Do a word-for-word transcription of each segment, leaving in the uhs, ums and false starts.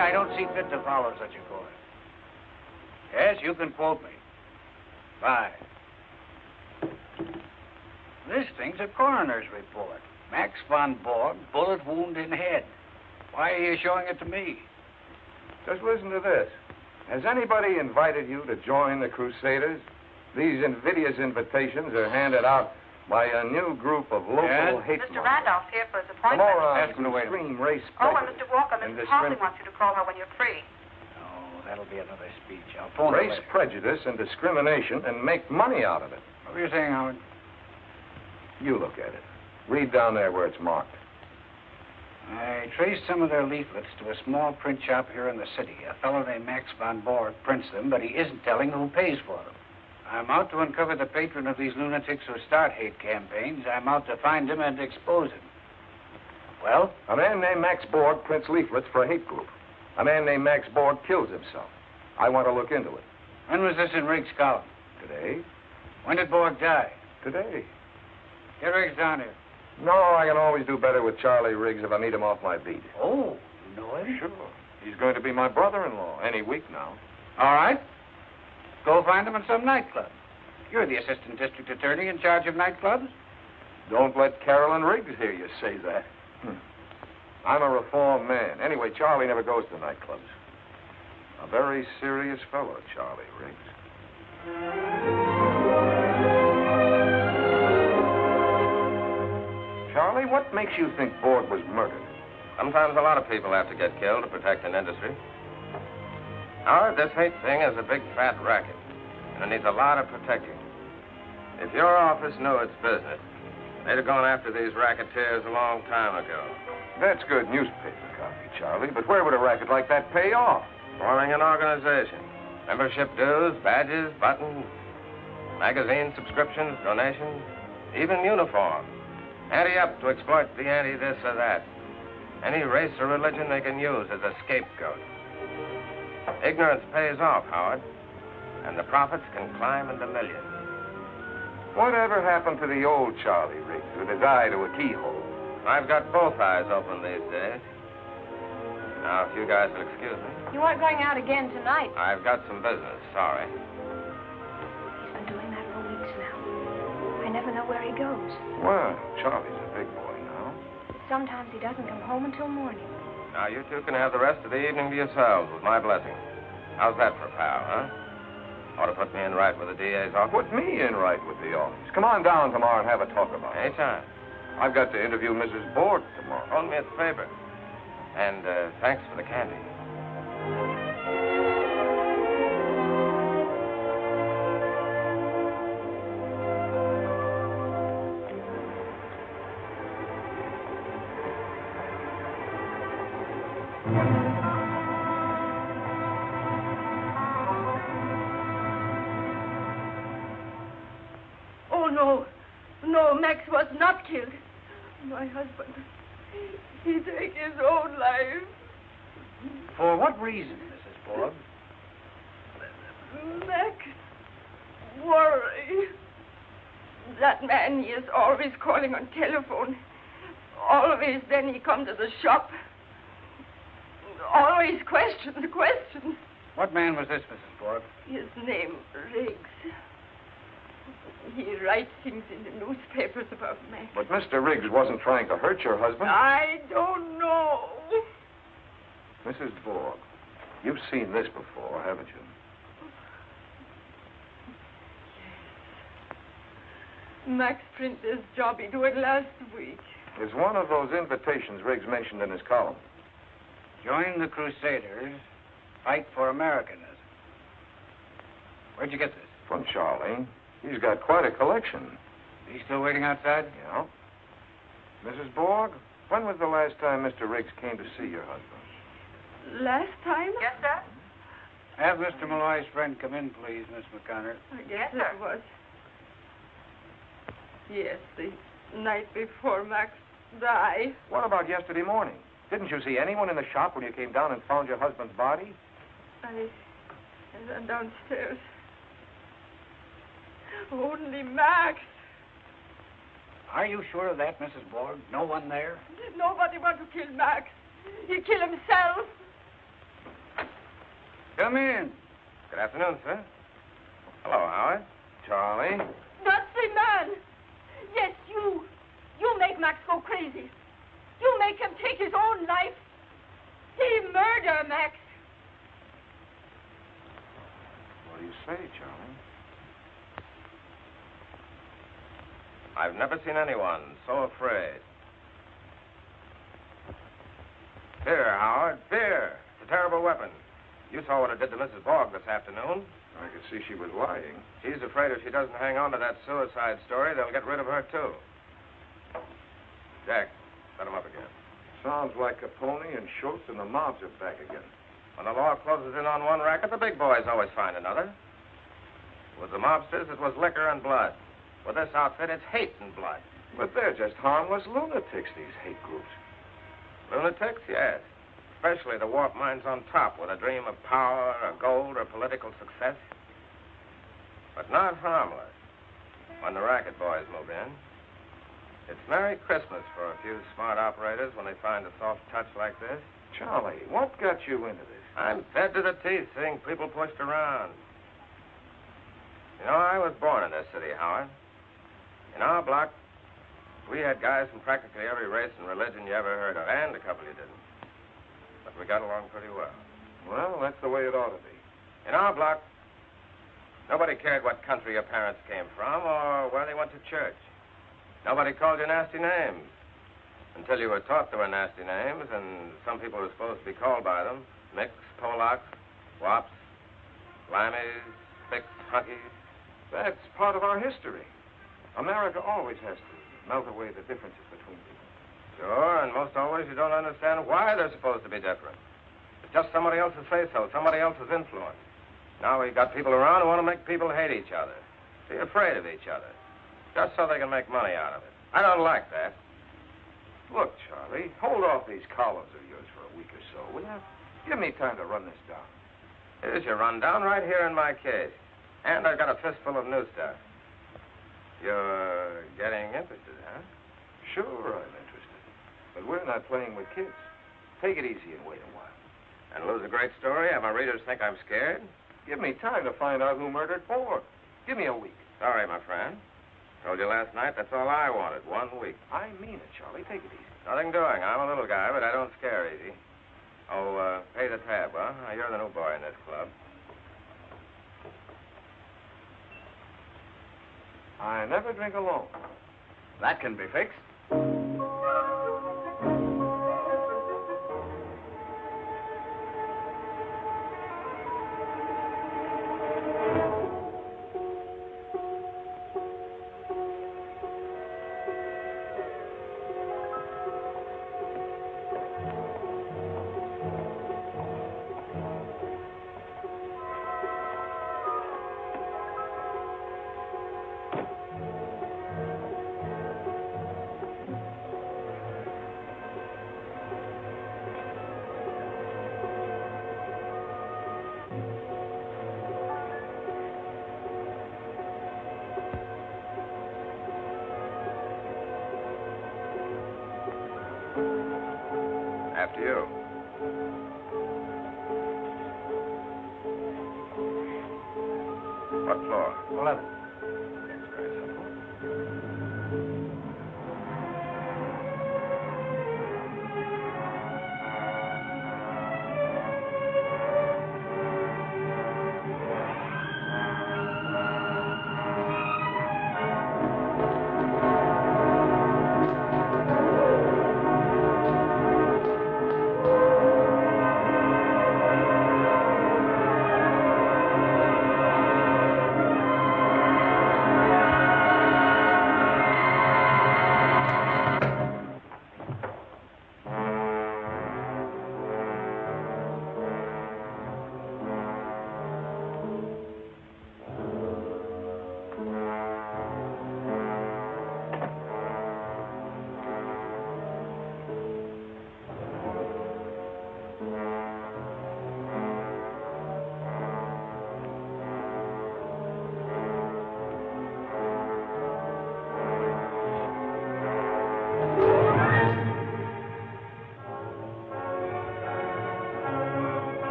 I don't see fit to follow such a course. Yes, you can quote me. Bye. This thing's a coroner's report. Max von Borg, bullet wound in head. Why are you showing it to me? Just listen to this. Has anybody invited you to join the Crusaders? These invidious invitations are handed out by a new group of local yes. hate Mister Randolph's here for his appointment. Tomorrow, ask him to wait. Race oh, and Mister Walker, Missus Hartley wants you to call her when you're free. Oh, that'll be another speech. I'll phone Race her prejudice and discrimination and make money out of it. What were you saying, Howard? You look at it. Read down there where it's marked. I traced some of their leaflets to a small print shop here in the city. A fellow named Max von Borg prints them, but he isn't telling who pays for them. I'm out to uncover the patron of these lunatics who start hate campaigns. I'm out to find him and expose him. Well? A man named Max Borg prints leaflets for a hate group. A man named Max Borg kills himself. I want to look into it. When was this in Riggs' column? Today. When did Borg die? Today. Get Riggs down here. No, I can always do better with Charlie Riggs if I need him off my beat. Oh, you know him? Sure. He's going to be my brother-in-law any week now. All right. Go find them in some nightclub. You're the assistant district attorney in charge of nightclubs. Don't let Carolyn Riggs hear you say that. Hmm. I'm a reformed man. Anyway, Charlie never goes to nightclubs. A very serious fellow, Charlie Riggs. Charlie, what makes you think Borg was murdered? Sometimes a lot of people have to get killed to protect an industry. Howard, this hate thing is a big, fat racket, and it needs a lot of protecting. If your office knew its business, they'd have gone after these racketeers a long time ago. That's good newspaper copy. Charlie, but where would a racket like that pay off? Forming an organization. Membership dues, badges, buttons, magazine subscriptions, donations, even uniforms. Ante up to exploit the anti this or that. Any race or religion they can use as a scapegoat. Ignorance pays off, Howard, and the profits can climb into millions. Whatever happened to the old Charlie Riggs with his eye to a keyhole? I've got both eyes open these days. Now, if you guys will excuse me. You aren't going out again tonight. I've got some business, sorry. He's been doing that for weeks now. I never know where he goes. Well, Charlie's a big boy now. Sometimes he doesn't come home until morning. Now, you two can have the rest of the evening to yourselves with my blessing. How's that for a pal, huh? Ought to put me in right with the D A's office. Put me in right with the office. Come on down tomorrow and have a talk about it. Anytime. I've got to interview Missus Borg tomorrow. Hold me a favor. And uh, thanks for the candy. Oh, no. No, Max was not killed. My husband... he took his own life. For what reason, Missus Borg? Max worry. That man, he is always calling on telephone. Always then he comes to the shop. Always questions, questions. What man was this, Missus Borg? His name, Riggs. He writes things in the newspapers about Max. But Mister Riggs wasn't trying to hurt your husband. I don't know. Missus Borg, you've seen this before, haven't you? Yes. Max printed this job he did last week. It's one of those invitations Riggs mentioned in his column. Join the Crusaders, fight for Americanism. Where'd you get this? From Charlie. He's got quite a collection. He's still waiting outside? Yeah. Missus Borg, when was the last time Mister Riggs came to see your husband? Last time? Yes, sir. Have Mister Malloy's friend come in, please, Miss McConnor. Yes, sir. It was. Yes, the night before Max died. What about yesterday morning? Didn't you see anyone in the shop when you came down and found your husband's body? I... I went downstairs. Only Max. Are you sure of that, Missus Borg? No one there? Did nobody want to kill Max? He killed himself. Come in. Good afternoon, sir. Hello, Howard. Charlie. That's the man. Yes, you. You make Max go crazy. You make him take his own life. He murdered Max. What do you say, Charlie? I've never seen anyone so afraid. Fear, Howard, fear. It's a terrible weapon. You saw what it did to Missus Borg this afternoon. I could see she was lying. She's afraid if she doesn't hang on to that suicide story, they'll get rid of her, too. Jack, let him up again. Sounds like Capone and Schultz and the mobs are back again. When the law closes in on one racket, the big boys always find another. It was the mobsters, it was liquor and blood. With this outfit, it's hate and blood. But they're just harmless lunatics, these hate groups. Lunatics, yes. Especially the warped minds on top with a dream of power or gold or political success. But not harmless when the racket boys move in. It's Merry Christmas for a few smart operators when they find a soft touch like this. Charlie, what got you into this? I'm fed to the teeth seeing people pushed around. You know, I was born in this city, Howard. In our block, we had guys from practically every race and religion you ever heard of, and a couple you didn't. But we got along pretty well. Well, that's the way it ought to be. In our block, nobody cared what country your parents came from or where they went to church. Nobody called you nasty names until you were taught there were nasty names, and some people were supposed to be called by them. Micks, Polacks, Wops, Limeys, Picks, Hunkies. That's part of our history. America always has to melt away the differences between people. Sure, and most always you don't understand why they're supposed to be different. It's just somebody else's say-so, somebody else's influence. Now we've got people around who want to make people hate each other, be afraid of each other, just so they can make money out of it. I don't like that. Look, Charlie, hold off these columns of yours for a week or so, will you? Give me time to run this down. Here's your rundown right here in my case. And I've got a fistful of new stuff. You're getting interested, huh? Sure, I'm interested. But we're not playing with kids. Take it easy and wait a while. And lose a great story? Have my readers think I'm scared? Give me time to find out who murdered Borg. Give me a week. Sorry, my friend. Told you last night, that's all I wanted, one week. I mean it, Charlie. Take it easy. Nothing doing. I'm a little guy, but I don't scare easy. Oh, uh, pay the tab, huh? You're the new boy in this club. I never drink alone. That can be fixed.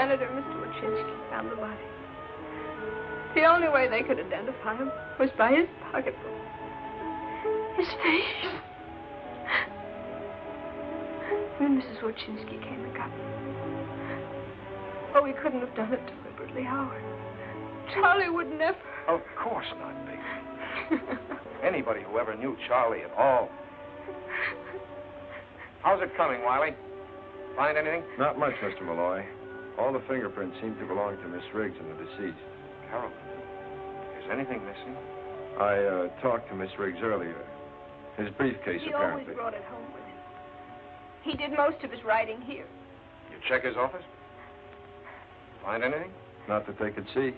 Senator, Mister Wojcicki found the body. The only way they could identify him was by his pocketbook. His face. When Missus Wojcicki came and got me. Oh, he couldn't have done it deliberately, Howard. Charlie would never. Of course not, baby. Anybody who ever knew Charlie at all. How's it coming, Wiley? Find anything? Not much, Mister Malloy. All the fingerprints seem to belong to Miss Riggs and the deceased. Carolyn, is anything missing? I uh, talked to Miss Riggs earlier. His briefcase, he apparently. He always brought it home with him. He did most of his writing here. You check his office? Find anything? Not that they could see.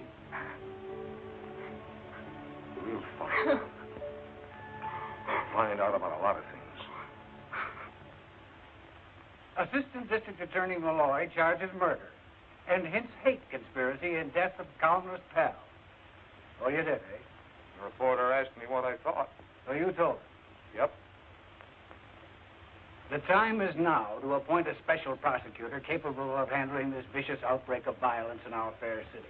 We'll find out. We'll find out about a lot of things. Assistant District Attorney Malloy charges murder and hints hate conspiracy and death of Countless Pal. Oh, you did, eh? The reporter asked me what I thought. So you told him? Yep. The time is now to appoint a special prosecutor capable of handling this vicious outbreak of violence in our fair city.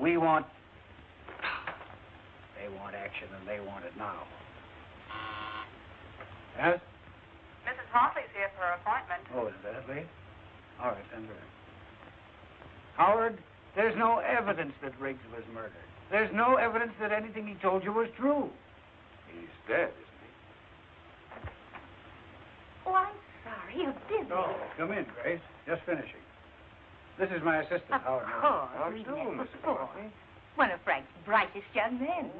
We want... They want action, and they want it now. Yes? Missus Hartley's here for her appointment. Oh, is that late? All right, send her in. Howard, there's no evidence that Riggs was murdered. There's no evidence that anything he told you was true. He's dead, isn't he? Oh, I'm sorry. You did. Oh, come in, Grace. Just finishing. This is my assistant, of Howard. How do you do, Missus Hartley? One of Frank's brightest young men.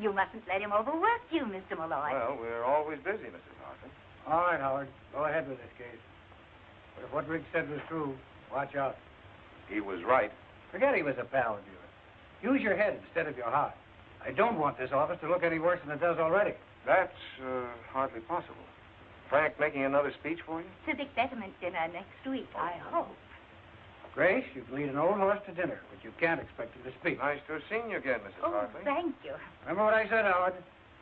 You mustn't let him overwork you, Mister Malloy. Well, we're always busy, Missus Hartley. All right, Howard. Go ahead with this case. But if what Riggs said was true, watch out. He was right. Forget he was a pal of yours. Use your head instead of your heart. I don't want this office to look any worse than it does already. That's uh, hardly possible. Frank making another speech for you? Civic Betterment dinner next week, oh. I hope. Grace, you can lead an old horse to dinner, but you can't expect him to speak. Nice to have seen you again, Missus Hartley. Oh, thank you. Remember what I said, Howard.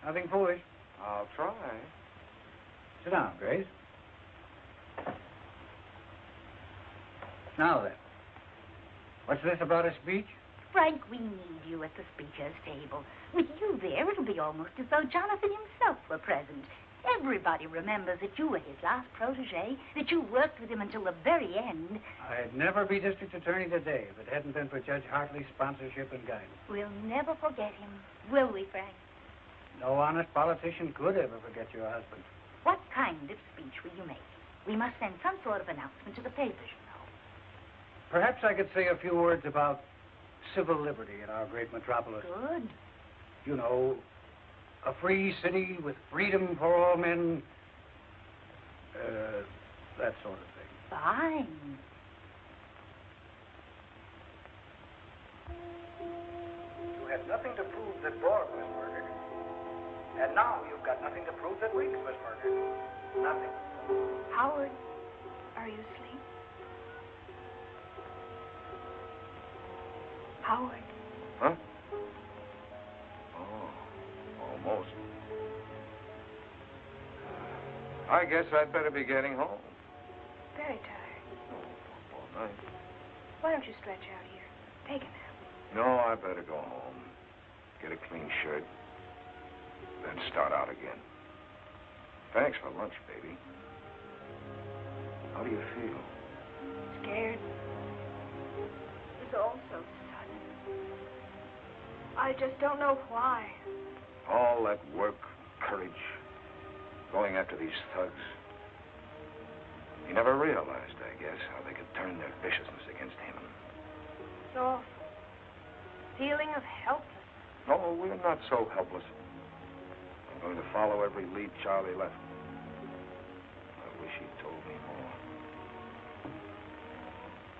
Nothing foolish. I'll try. Sit down, Grace. Now then, what's this about a speech? Frank, we need you at the speaker's table. With you there, it'll be almost as though Jonathan himself were present. Everybody remembers that you were his last protege, that you worked with him until the very end. I'd never be district attorney today if it hadn't been for Judge Hartley's sponsorship and guidance. We'll never forget him, will we, Frank? No honest politician could ever forget your husband. What kind of speech will you make? We must send some sort of announcement to the papers, you know. Perhaps I could say a few words about civil liberty in our great metropolis. Good. You know, a free city with freedom for all men, uh, that sort of thing. Fine. You have nothing to prove that Borg was murdered. And now you've got nothing to prove that Riggs was murdered. Nothing. Howard, are you asleep? Howard. Huh? Oh. Almost. I guess I'd better be getting home. Very tired. Oh, all night. Why don't you stretch out here? Take a nap. No, I better go home. Get a clean shirt. Then start out again. Thanks for lunch, baby. How do you feel? Scared. It's all so sudden. I just don't know why. All that work, courage, going after these thugs. He never realized, I guess, how they could turn their viciousness against him. It's awful. Feeling of helplessness. No, we're not so helpless. I'm going to follow every lead Charlie left. I wish he'd told me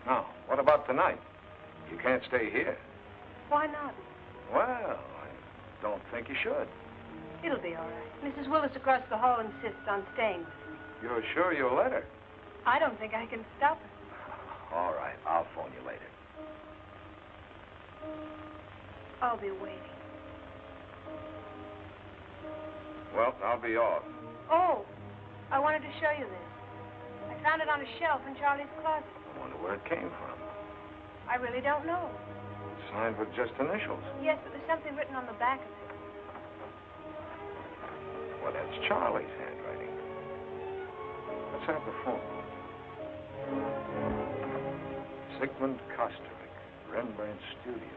more. Now, what about tonight? You can't stay here. Why not? Well... I don't think you should. It'll be all right. Missus Willis across the hall insists on staying with me. You're sure you'll let her? I don't think I can stop her. All right, I'll phone you later. I'll be waiting. Well, I'll be off. Oh, I wanted to show you this. I found it on a shelf in Charlie's closet. I wonder where it came from. I really don't know. Signed with just initials. Yes, but there's something written on the back of it. Well, that's Charlie's handwriting. Let's have the phone. Sigmund Kosterick, Rembrandt Studios.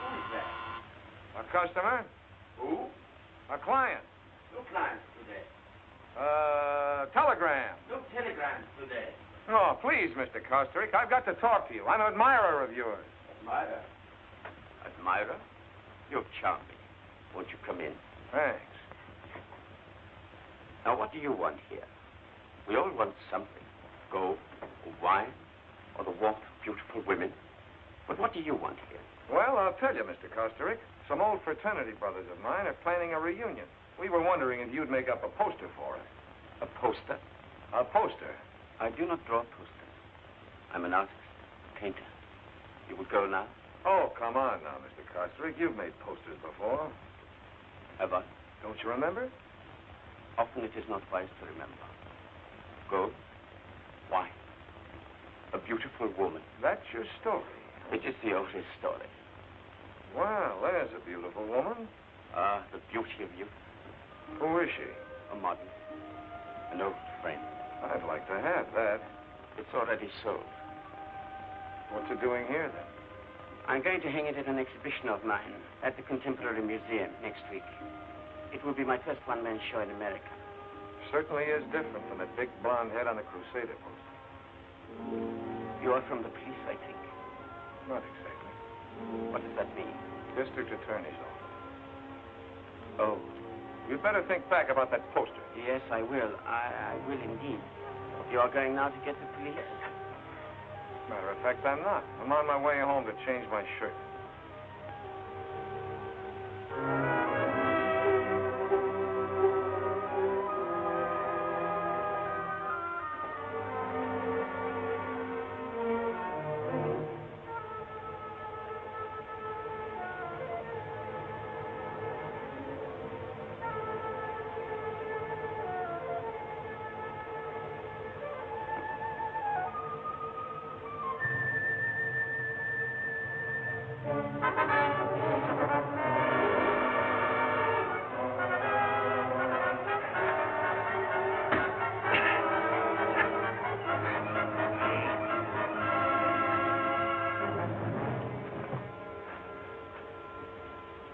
Who is that? A customer. Who? A client. No clients today. Uh, telegram. No telegrams today. Oh, please, Mister Kosterick, I've got to talk to you. I'm an admirer of yours. Admirer? Admirer? You're charming. Won't you come in? Thanks. Now, what do you want here? We all want something. Gold, or wine, or the warmth of beautiful women. But what do you want here? Well, I'll tell you, Mister Kosterick. Some old fraternity brothers of mine are planning a reunion. We were wondering if you'd make up a poster for us. A poster? A poster. I do not draw posters. I'm an artist, a painter. You will go now? Oh, come on now, Mister Kosterick. You've made posters before. Have I? Don't you remember? Often it is not wise to remember. Go. Why? A beautiful woman. That's your story. It is the oldest story. Well, there's a beautiful woman. Ah, the beauty of youth. Who is she? A modern. An old friend. I'd like to have that. It's already sold. What's it doing here, then? I'm going to hang it at an exhibition of mine at the Contemporary Museum next week. It will be my first one-man show in America. Certainly is different from that big blonde head on the Crusader poster. You are from the police, I think. Not exactly. What does that mean? District Attorney's office. Oh. You'd better think back about that poster. Yes, I will. I, I will indeed. You are going now to get the police? Matter of fact, I'm not. I'm on my way home to change my shirt.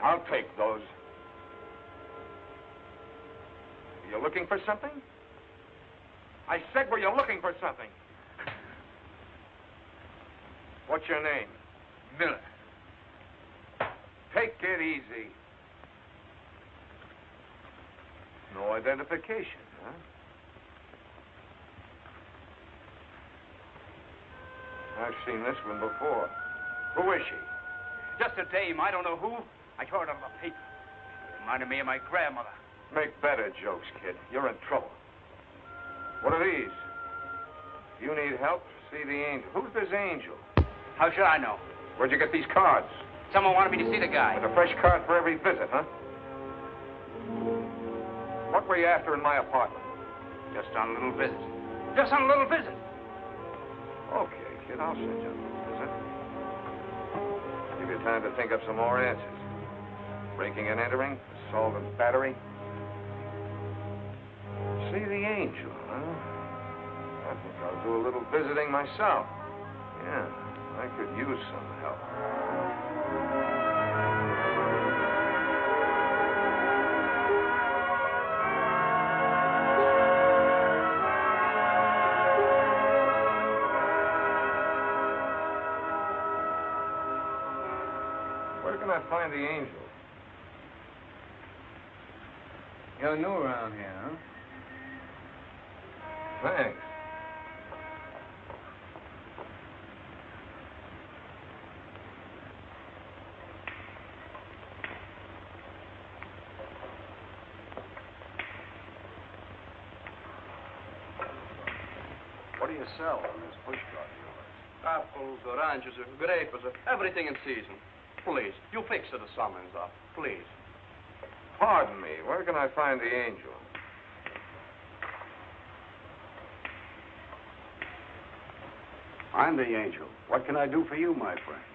I'll take those. You're looking for something? I said, were you looking for something? What's your name? Miller. Take it easy. No identification, huh? I've seen this one before. Who is she? Just a dame. I don't know who. I tore it out of a paper. It reminded me of my grandmother. Make better jokes, kid. You're in trouble. What are these? If you need help, see the angel. Who's this angel? How should I know? Where'd you get these cards? Someone wanted me to see the guy. With a fresh card for every visit, huh? What were you after in my apartment? Just on a little visit. Just on a little visit? Okay, kid, I'll send you a little visit. Give you time to think up some more answers. Breaking and entering, assault and battery. See the angel, huh? I think I'll do a little visiting myself. Yeah, I could use some help. Where can I find the angel? You're new around here, huh? Thanks. What do you sell on this push cart of yours? Apples, oranges, grapes, everything in season. Please, you fix it a summons up, please. Pardon me, where can I find the angel? I'm the angel. What can I do for you, my friend?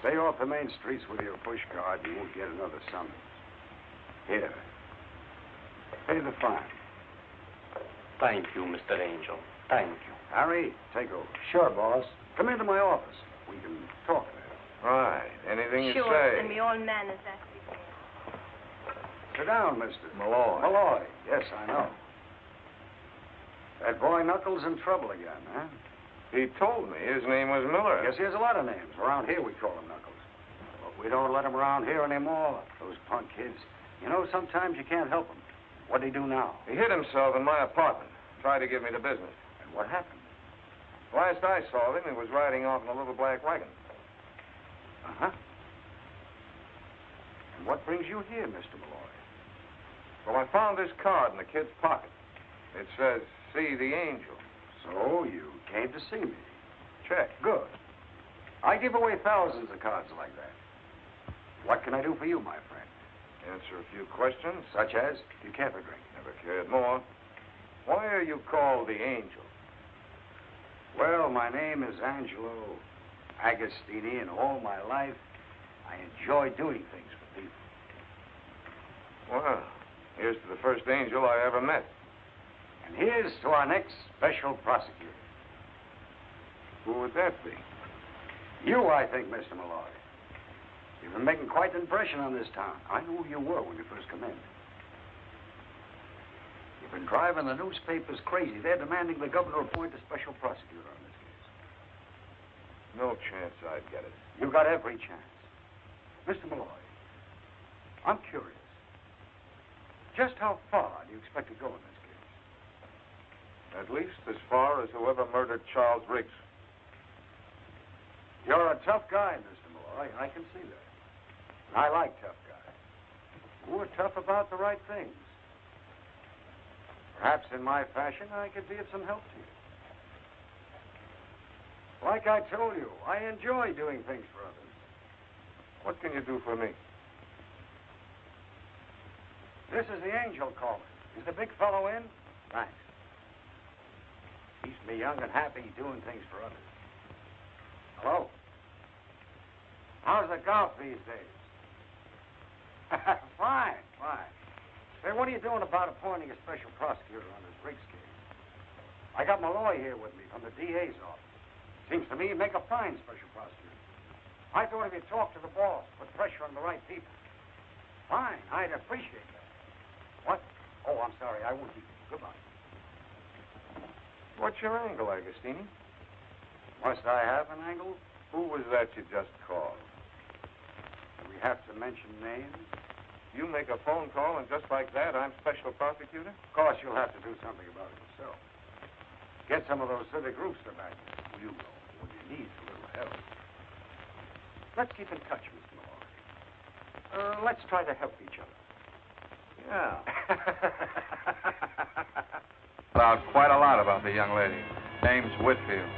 Stay off the main streets with your push cart and you won't get another summons. Here. Pay the fine. Thank you, Mister Angel. Thank you. Harry, take over. Sure, boss. Come into my office. We can talk now. Right. Anything you say. Sure, send me all manners, that's it. Sit down, Mister Malloy. Malloy. Yes, I know. That boy Knuckles in trouble again, huh? He told me his name was Miller. Yes, he has a lot of names. Around here we call him Knuckles. But we don't let him around here anymore, those punk kids. You know, sometimes you can't help him. What'd he do now? He hit himself in my apartment. Tried to give me the business. And what happened? Last I saw him, he was riding off in a little black wagon. Uh-huh. And what brings you here, Mister Malloy? Well, I found this card in the kid's pocket. It says, see the angel. So you came to see me. Check. Good. I give away thousands of cards like that. What can I do for you, my friend? Answer a few questions. Such as? Do you care for a drink? Never cared more. Why are you called the Angel? Well, my name is Angelo Agostini, and all my life I enjoy doing things for people. Well, here's to the first angel I ever met. And here's to our next special prosecutor. Who would that be? You, I think, Mister Malloy. You've been making quite an impression on this town. I knew who you were when you first come in. You've been driving the newspapers crazy. They're demanding the governor appoint a special prosecutor on this case. No chance I'd get it. You got every chance. Mister Malloy, I'm curious. Just how far do you expect to go in this case? At least as far as whoever murdered Charles Riggs. You're a tough guy, Mister Malloy. I can see that. I like tough guys. We're tough about the right things. Perhaps in my fashion, I could be of some help to you. Like I told you, I enjoy doing things for others. What can you do for me? This is the angel calling. Is the big fellow in? Thanks. Keeps me young and happy doing things for others. Hello? How's the golf these days? Fine, fine. Say, what are you doing about appointing a special prosecutor on this Riggs case? I got Malloy here with me from the D A's office. Seems to me he'd make a fine special prosecutor. I thought if you talked to the boss, put pressure on the right people. Fine, I'd appreciate that. What? Oh, I'm sorry, I won't keep you. Goodbye. What's your angle, Agostini? Must I have an angle? Who was that you just called? Do we have to mention names? You make a phone call, and just like that, I'm special prosecutor? Of course, you'll have to do something about it yourself. Get some of those civic groups to back you. You know, when you need a little help. Let's keep in touch, Mister Malloy. Uh, let's try to help each other. Yeah. About quite a lot about the young lady. Name's Whitfield.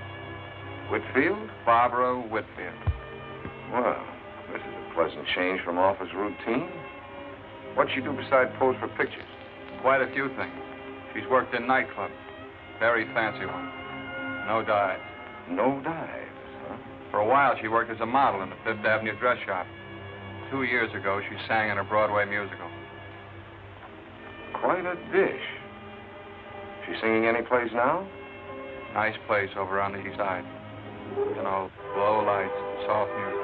Whitfield? Barbara Whitfield. Well, this is a pleasant change from office routine. What'd she do besides pose for pictures? Quite a few things. She's worked in nightclubs. Very fancy ones. No dives. No dives, huh? For a while, she worked as a model in the Fifth Avenue dress shop. Two years ago, she sang in a Broadway musical. Quite a dish. She's singing any plays now? Nice place over on the east side. You know, low lights, soft music.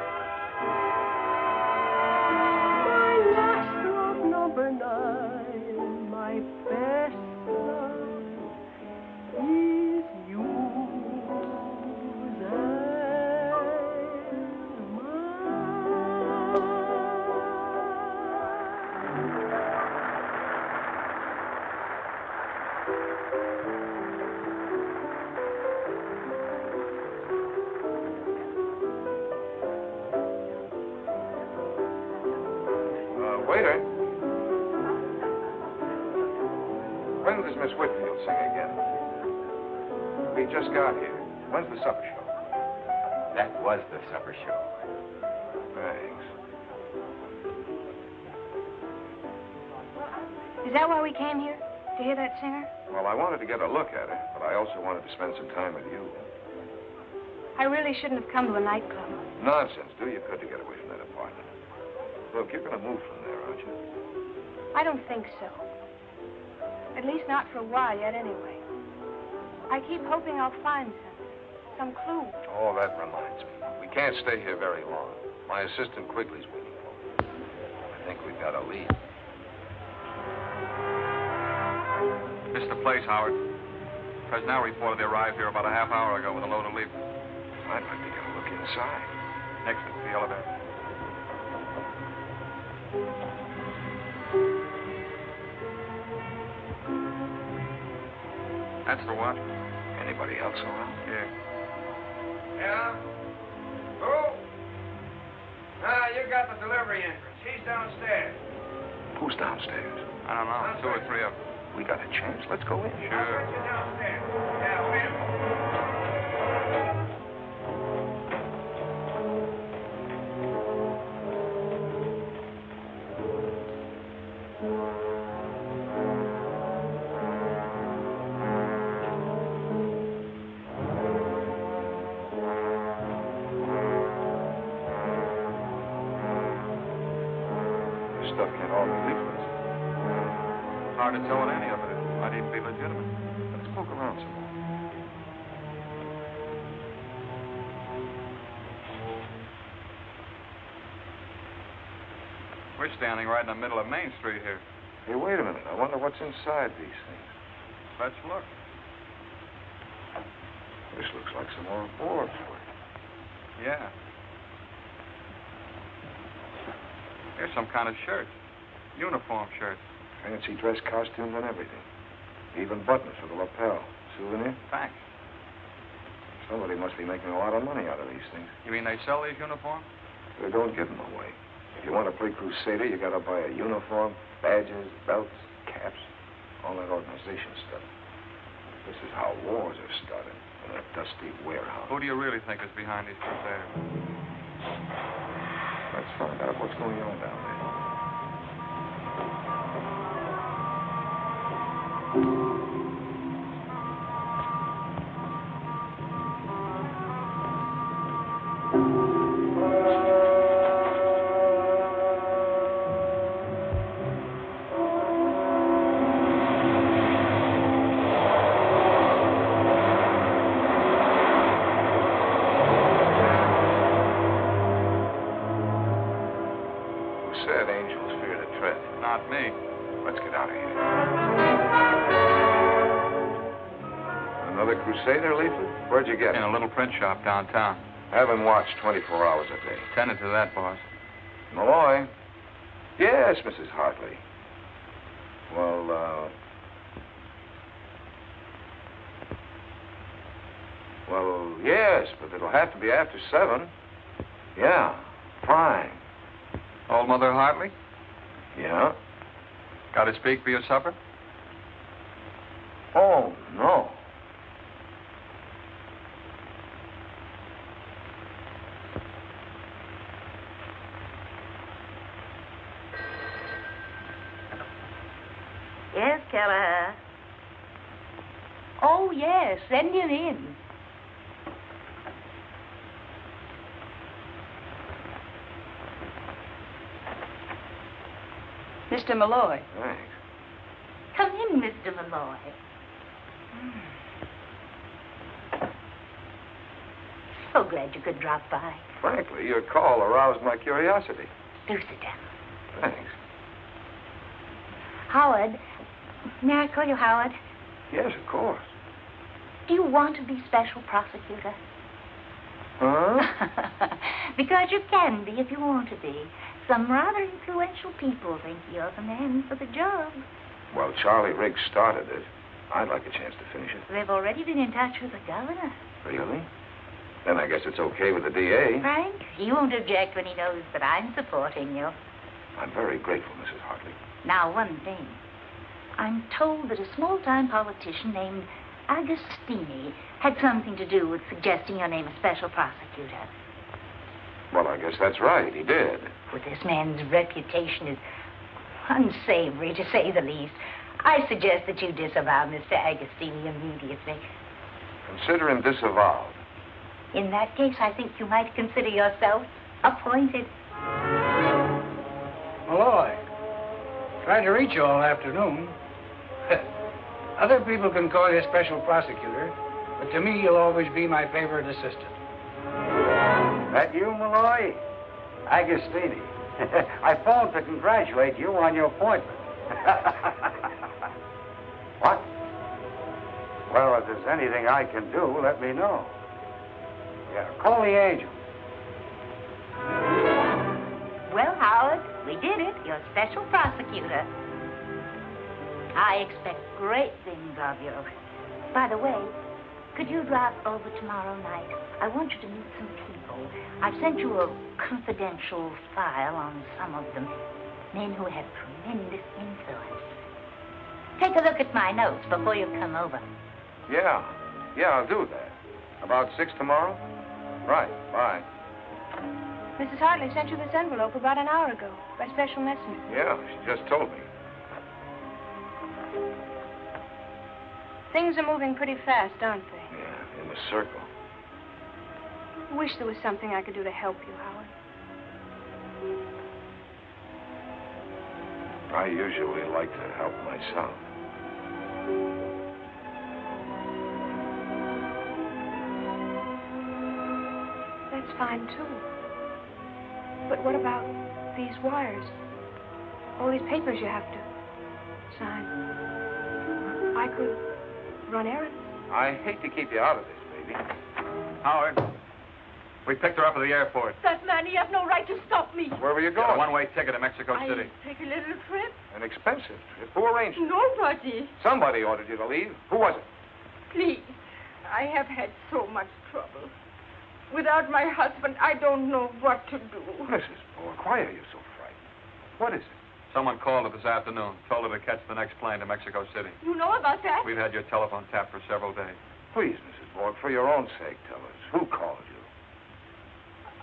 Spend some time with you. I really shouldn't have come to a nightclub. Nonsense, do you? Good to get away from that apartment. Look, you're going to move from there, aren't you? I don't think so. At least not for a while yet, anyway. I keep hoping I'll find some, some clue. Oh, that reminds me. We can't stay here very long. My assistant Quigley's waiting for me. I think we've got to leave. This is the place, Howard. Now reported they arrived here about a half hour ago with a load of leaves. I'd like to get a look inside. Next to the elevator. That's the watch. Anybody else around? Yeah. Yeah? Oh! Ah, you got the delivery entrance. He's downstairs. Who's downstairs? I don't know, two or three of them. We got a chance. Let's go in. Sure. Stuck in all the leaflets. Hard to tell what any of it is. Might even be legitimate. Let's poke around some more. We're standing right in the middle of Main Street here. Hey, wait a minute. I wonder what's inside these things. Let's look. This looks like some more board work. Yeah. There's some kind of shirt. Uniform shirt. Fancy dress costumes and everything. Even buttons for the lapel. Souvenir? Thanks. Somebody must be making a lot of money out of these things. You mean they sell these uniforms? They don't give them away. If you want to play Crusader, you got to buy a uniform, badges, belts, caps, all that organization stuff. This is how wars are started, in a dusty warehouse. Who do you really think is behind these Crusaders? Let's find out what's going on down there. In a little print shop downtown. Have him watched twenty-four hours a day. Tended to that, boss. Malloy? Yes, Missus Hartley. Well, uh... Well, yes, but it'll have to be after seven. Yeah, fine. Old Mother Hartley? Yeah? Got to speak for your supper? Oh, no. Send him in. Mister Malloy. Thanks. Come in, Mister Malloy. Mm. So glad you could drop by. Frankly, your call aroused my curiosity. Do sit down. Thanks. Howard. May I call you Howard? Yes, of course. Do you want to be special prosecutor? Huh? Because you can be if you want to be. Some rather influential people think you're the man for the job. Well, Charlie Riggs started it. I'd like a chance to finish it. They've already been in touch with the governor. Really? Then I guess it's okay with the D A. Frank, he won't object when he knows that I'm supporting you. I'm very grateful, Missus Hartley. Now, one thing. I'm told that a small-time politician named Agostini had something to do with suggesting your name as special prosecutor. Well, I guess that's right. He did. With this man's reputation is unsavory, to say the least. I suggest that you disavow Mister Agostini immediately. Consider him disavowed. In that case, I think you might consider yourself appointed. Malloy, tried to reach you all afternoon. Other people can call you special prosecutor, but to me, you'll always be my favorite assistant. That you, Malloy? Agostini. I phoned to congratulate you on your appointment. What? Well, if there's anything I can do, let me know. Yeah, call the angel. Well, Howard, we did it. You're special prosecutor. I expect great things of you. By the way, could you drop over tomorrow night? I want you to meet some people. I've sent you a confidential file on some of them. Men who have tremendous influence. Take a look at my notes before you come over. Yeah, yeah, I'll do that. About six tomorrow? Right, bye. Missus Hartley sent you this envelope about an hour ago by special messenger. Yeah, she just told me. Things are moving pretty fast, aren't they? Yeah, in a circle. I wish there was something I could do to help you, Howard. I usually like to help myself. That's fine, too. But what about these wires? All these papers you have to sign. I could run errands. I hate to keep you out of this, baby. Howard, we picked her up at the airport. That man, he had no right to stop me. Where were you going? A one-way ticket to Mexico City. I take a little trip. An expensive trip? Who arranged it? Nobody. Somebody ordered you to leave. Who was it? Please, I have had so much trouble. Without my husband, I don't know what to do. Missus Borg, why are you so frightened? What is it? Someone called her this afternoon, told her to catch the next plane to Mexico City. You know about that? We've had your telephone tapped for several days. Please, Missus Borg, for your own sake, tell us. Who called you?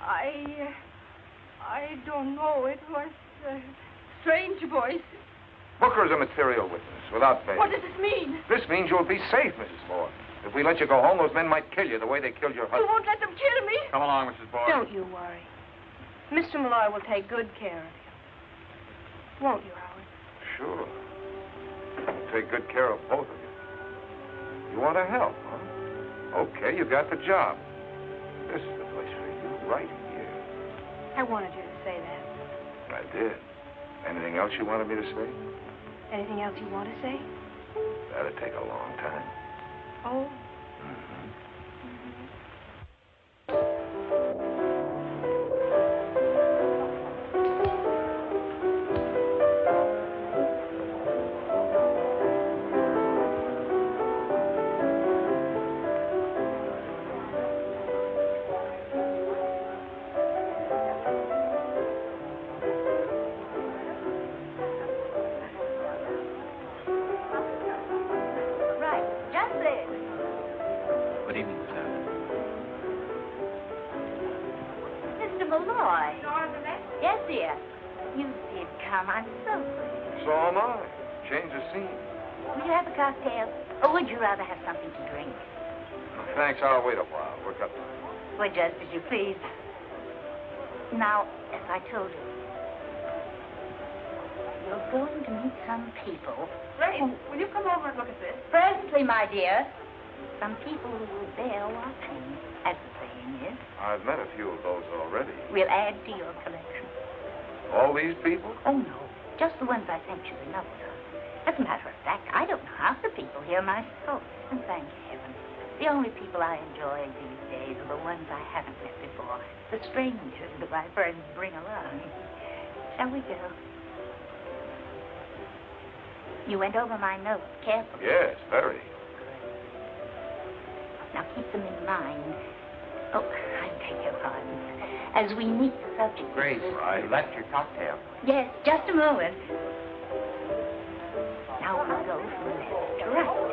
I, uh, I don't know. It was a strange voice. Book her as a material witness, without pay. What does this mean? This means you'll be safe, Missus Borg. If we let you go home, those men might kill you the way they killed your husband. You won't let them kill me? Come along, Missus Borg. Don't you worry. Mister Malloy will take good care of you. Won't you, Howard? Sure. I'll take good care of both of you. You want to help, huh? Okay, you got the job. This is the place for you, right here. I wanted you to say that. I did. Anything else you wanted me to say? Anything else you want to say? That'd take a long time. Oh. Mm-hmm. Thanks, I'll wait a while. We're up. Well, just as you please. Now, as I told you, you're going to meet some people. Grace, oh. Will you come over and look at this? Presently, my dear. Some people who will bear watching, as the saying is. I've met a few of those already. We'll add to your collection. All these people? Oh, no. Just the ones I sent you in other times. As a matter of fact, I don't know half the people here myself. And thank heaven. The only people I enjoy these days are the ones I haven't met before. The strangers that my friends bring along. Shall we go? You went over my notes carefully. Yes, very. Now keep them in mind. Oh, I beg your pardon. As we meet the subject... Grace, I left your cocktail. Yes, just a moment. Now we'll go from left to right.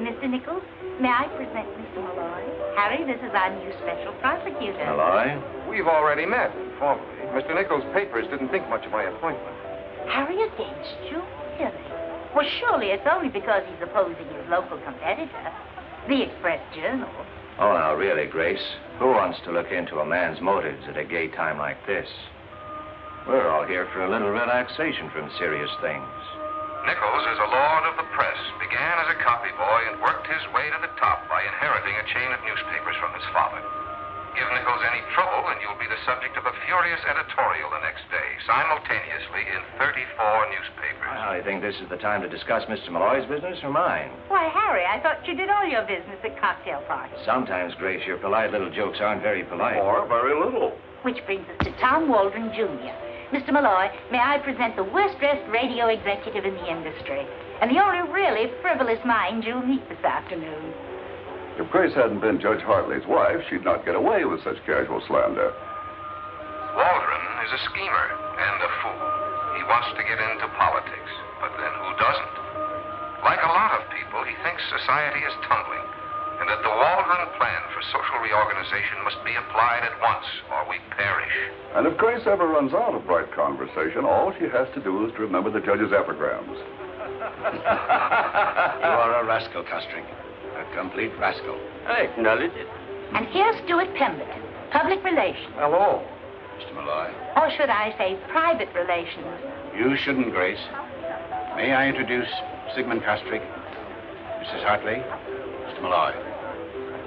Mister Nichols? May I present Mister Malloy? Harry, this is our new special prosecutor. Malloy? We've already met, informally. Mister Nichols' papers didn't think much of my appointment. Harry against you? Really? Well, surely it's only because he's opposing his local competitor, the Express Journal. Oh, now, really, Grace, who wants to look into a man's motives at a gay time like this? We're all here for a little relaxation from serious things. Nichols is a lord of the press, began as a copy boy and worked his way to the top by inheriting a chain of newspapers from his father. Give Nichols any trouble and you'll be the subject of a furious editorial the next day, simultaneously in thirty-four newspapers. Well, I think this is the time to discuss Mister Malloy's business or mine. Why, Harry, I thought you did all your business at cocktail parties. Sometimes, Grace, your polite little jokes aren't very polite. Or very little. Which brings us to Tom Waldron, Junior Mister Malloy, may I present the worst-dressed radio executive in the industry, and the only really frivolous mind you'll meet this afternoon. If Grace hadn't been Judge Hartley's wife, she'd not get away with such casual slander. Waldron is a schemer and a fool. He wants to get into politics, but then who doesn't? Like a lot of people, he thinks society is tumbling, and that the Waldron plan for social reorganization must be applied at once, or we perish. And if Grace ever runs out of bright conversation, all she has to do is to remember the judge's epigrams. You are a rascal, Kosterick. A complete rascal. I acknowledge it. And here's Stuart Pemberton, public relations. Hello, Mister Malloy. Or should I say private relations? You shouldn't, Grace. May I introduce Sigmund Kosterick, Missus Hartley, Mister Malloy.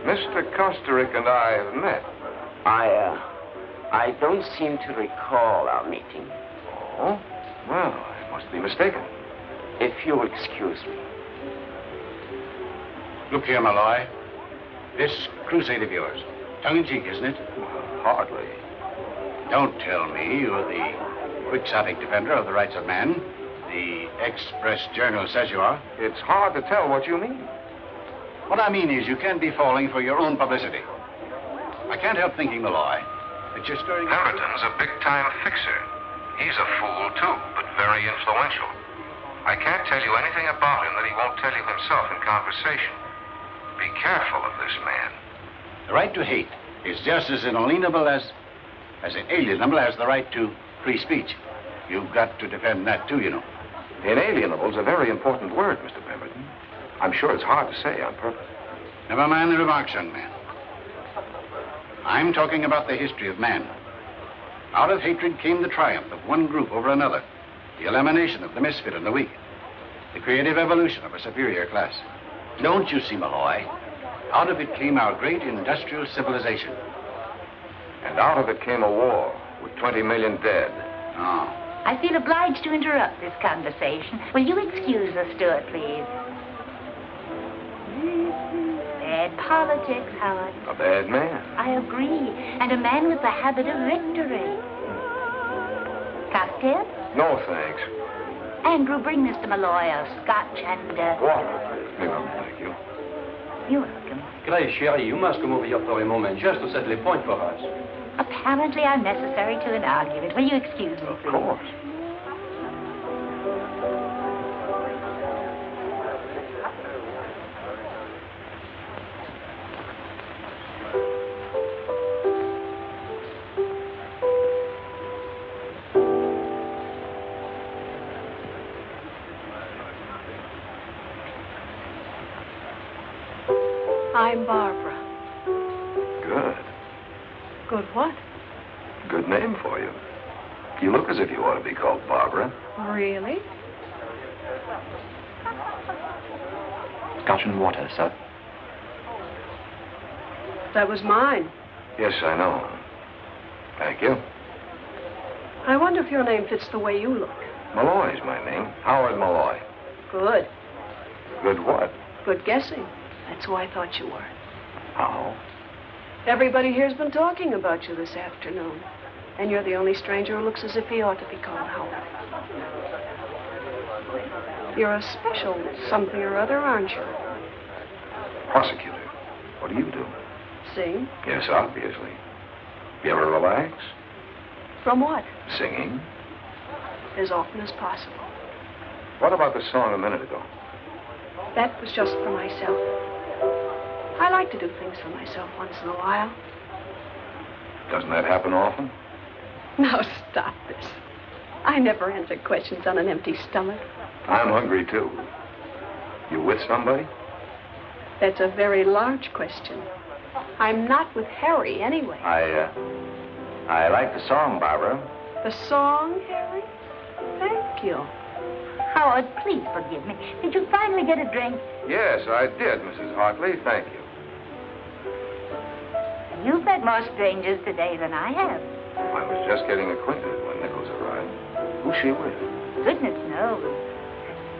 Mister Kosterick and I have met. I, uh, I don't seem to recall our meeting. Oh? Well, I must be mistaken. If you'll excuse me. Look here, Malloy. This crusade of yours, tongue-in-cheek, isn't it? Well, hardly. Don't tell me you're the quixotic defender of the rights of man. The Express Journal says you are. It's hard to tell what you mean. What I mean is you can't be falling for your own publicity. I can't help thinking, Malloy, that you're stirring... Pemberton's a big-time fixer. He's a fool, too, but very influential. I can't tell you anything about him that he won't tell you himself in conversation. Be careful of this man. The right to hate is just as inalienable as... as inalienable as the right to free speech. You've got to defend that, too, you know. Inalienable is a very important word, Mister Pemberton. I'm sure it's hard to say on purpose. Never mind the remarks, young man. I'm talking about the history of man. Out of hatred came the triumph of one group over another, the elimination of the misfit and the weak, the creative evolution of a superior class. Don't you see, Malloy? Out of it came our great industrial civilization. And out of it came a war with twenty million dead. Ah. Oh. I feel obliged to interrupt this conversation. Will you excuse us, Stuart, please? Bad politics, Howard. A bad man. I agree. And a man with the habit of victory. Cocktail? No, thanks. Andrew, bring Mister Malloy a scotch and... Uh... Water. No, thank you. You're welcome. Grace, Sherry, you must come over here for a moment just to settle a point for us. Apparently unnecessary to an argument. Will you excuse me, please? Of course. I'm Barbara. Good. Good what? Good name for you. You look as if you ought to be called Barbara. Really? Scotch and water, sir. That was mine. Yes, I know. Thank you. I wonder if your name fits the way you look. Malloy's my name. Howard Malloy. Good. Good what? Good guessing. That's who I thought you were. Oh. Everybody here's been talking about you this afternoon. And you're the only stranger who looks as if he ought to be called Howard. You're a special something or other, aren't you? Prosecutor. What do you do? Sing? Yes, obviously. You ever relax? From what? Singing. As often as possible. What about the song a minute ago? That was just for myself. I like to do things for myself once in a while. Doesn't that happen often? Now, stop this. I never answer questions on an empty stomach. I'm hungry, too. You with somebody? That's a very large question. I'm not with Harry, anyway. I, uh, I like the song, Barbara. The song, Harry? Thank you. Howard, please forgive me. Did you finally get a drink? Yes, I did, Missus Hartley. Thank you. You've met more strangers today than I have. I was just getting acquainted when Nichols arrived. Who's she with? Goodness knows.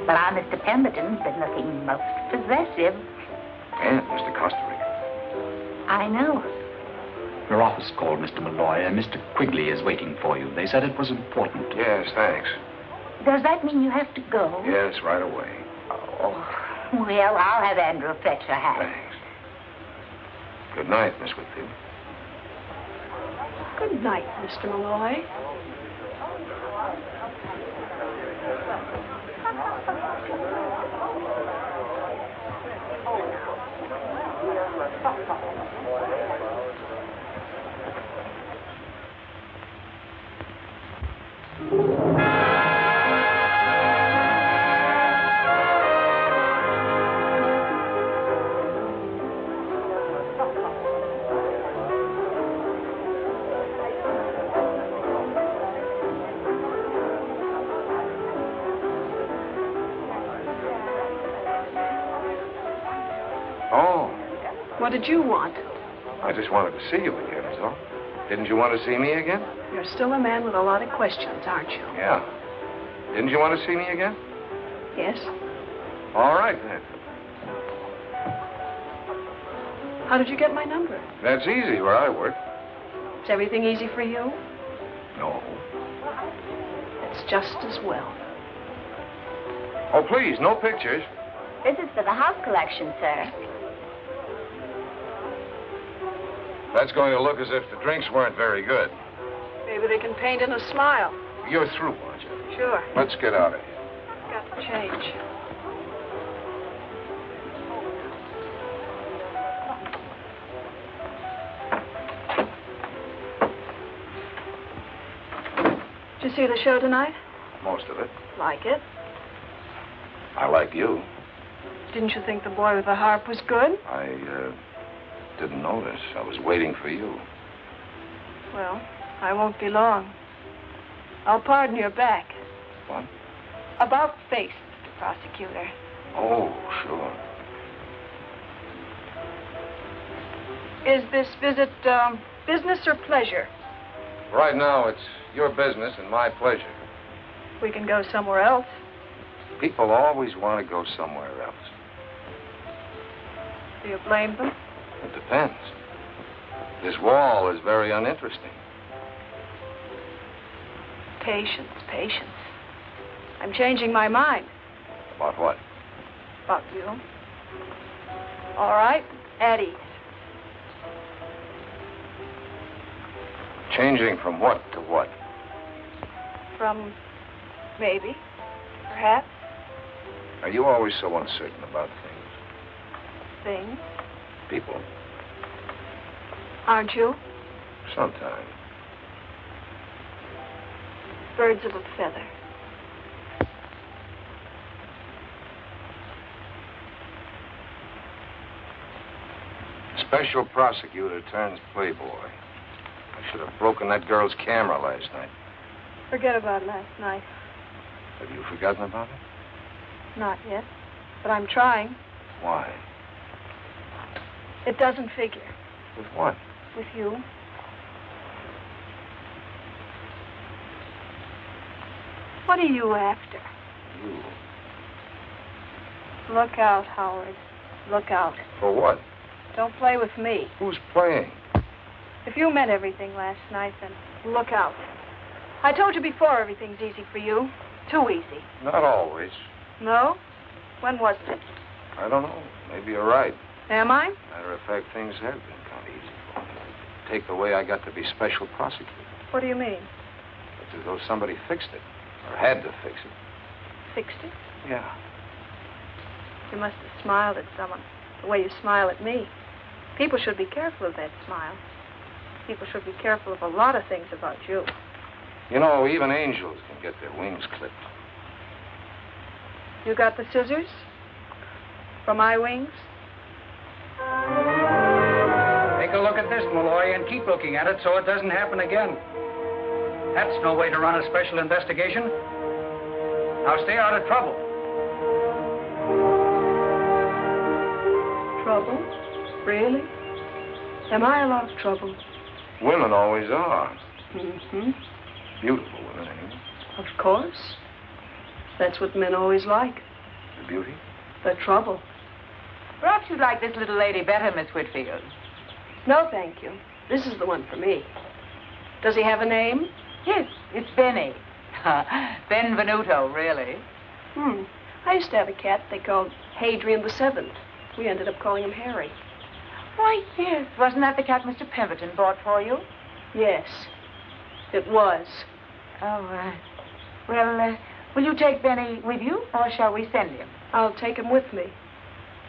But our Mister Pemberton's been looking most possessive. And Mister Kosterick. I know. Your office called, Mister Malloy, and Mister Quigley is waiting for you. They said it was important. Yes, thanks. Does that mean you have to go? Yes, right away. Oh, well, I'll have Andrew fetch a hat. Thanks. Good night, Miss Whitfield. Good night, Mister Malloy. What did you want? I just wanted to see you again, is all. Didn't you want to see me again? You're still a man with a lot of questions, aren't you? Yeah. Didn't you want to see me again? Yes. All right, then. How did you get my number? That's easy where I work. Is everything easy for you? No. It's just as well. Oh, please, no pictures. This is for the house collection, sir. That's going to look as if the drinks weren't very good. Maybe they can paint in a smile. You're through, aren't you? Sure. Let's get out of here. Got to change. Did you see the show tonight? Most of it. Like it? I like you. Didn't you think the boy with the harp was good? I, uh... didn't notice. I was waiting for you. Well, I won't be long. I'll pardon your back. What? About face, Mister Prosecutor. Oh, sure. Is this visit um, business or pleasure? Right now, it's your business and my pleasure. We can go somewhere else. People always want to go somewhere else. Do you blame them? It depends. This wall is very uninteresting. Patience, patience. I'm changing my mind. About what? About you. All right, at ease. Changing from what to what? From maybe, perhaps. Are you always so uncertain about things? Things? People. Aren't you? Sometimes. Birds of a feather. Special prosecutor turns playboy. I should have broken that girl's camera last night. Forget about last night. Have you forgotten about it? Not yet, but I'm trying. Why? It doesn't figure. With what? With you. What are you after? You. Look out, Howard. Look out. For what? Don't play with me. Who's playing? If you meant everything last night, then look out. I told you before everything's easy for you. Too easy. Not always. No? When was it? I don't know. Maybe you're right. Am I? Matter of fact, things have been kind of easy for me. Take the way I got to be special prosecutor. What do you mean? It's as though somebody fixed it, or had to fix it. Fixed it? Yeah. You must have smiled at someone, the way you smile at me. People should be careful of that smile. People should be careful of a lot of things about you. You know, even angels can get their wings clipped. You got the scissors? For my wings? Take a look at this, Malloy, and keep looking at it so it doesn't happen again. That's no way to run a special investigation. Now stay out of trouble. Trouble? Really? Am I a lot of trouble? Women always are. Mm-hmm. Beautiful women, anyway. Of course. That's what men always like. The beauty? The trouble. Perhaps you'd like this little lady better, Miss Whitfield. No, thank you. This is the one for me. Does he have a name? Yes, it's Benny. Benvenuto, really. Hmm. I used to have a cat they called Hadrian the seventh. We ended up calling him Harry. Why, yes. Wasn't that the cat Mister Pemberton bought for you? Yes, it was. Oh, right. Well, uh, Will you take Benny with you, or shall we send him? I'll take him with me.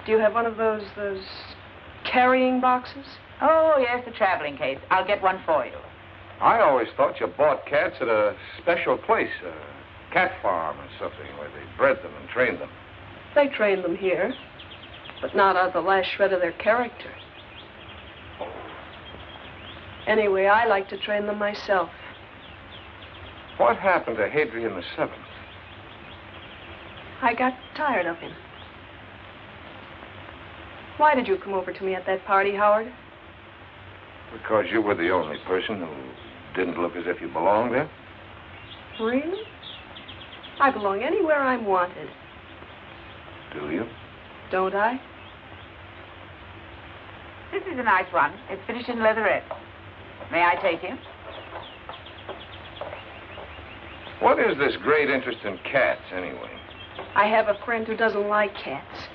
Do you have one of those, those carrying boxes? Oh, yes, the traveling case. I'll get one for you. I always thought you bought cats at a special place, a cat farm or something, where they bred them and trained them. They trained them here, but not out of the last shred of their character. Anyway, I like to train them myself. What happened to Hadrian the seventh? I got tired of him. Why did you come over to me at that party, Howard? Because you were the only person who didn't look as if you belonged there. Really? I belong anywhere I'm wanted. Do you? Don't I? This is a nice one. It's finished in leatherette. May I take him? What is this great interest in cats, anyway? I have a friend who doesn't like cats.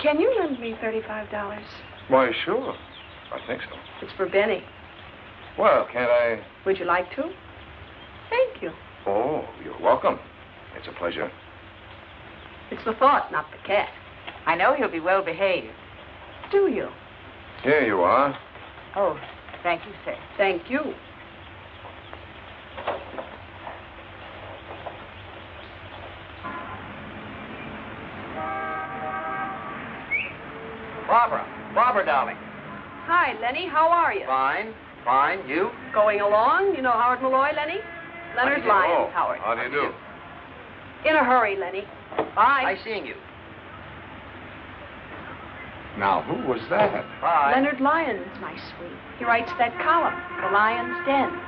Can you lend me thirty-five dollars? Why, sure. I think so. It's for Benny. Well, can't I... Would you like to? Thank you. Oh, you're welcome. It's a pleasure. It's the thought, not the cat. I know he'll be well behaved. Do you? Here you are. Oh, thank you, sir. Thank you. Barbara. Barbara, darling. Hi, Lenny. How are you? Fine. Fine. You? Going along. You know Howard Malloy, Lenny? Leonard Lyons, Howard. How do you do? In a hurry, Lenny. Bye. Nice seeing you. Now, who was that? Bye. Leonard Lyons, my sweet. He writes that column, The Lyons' Den.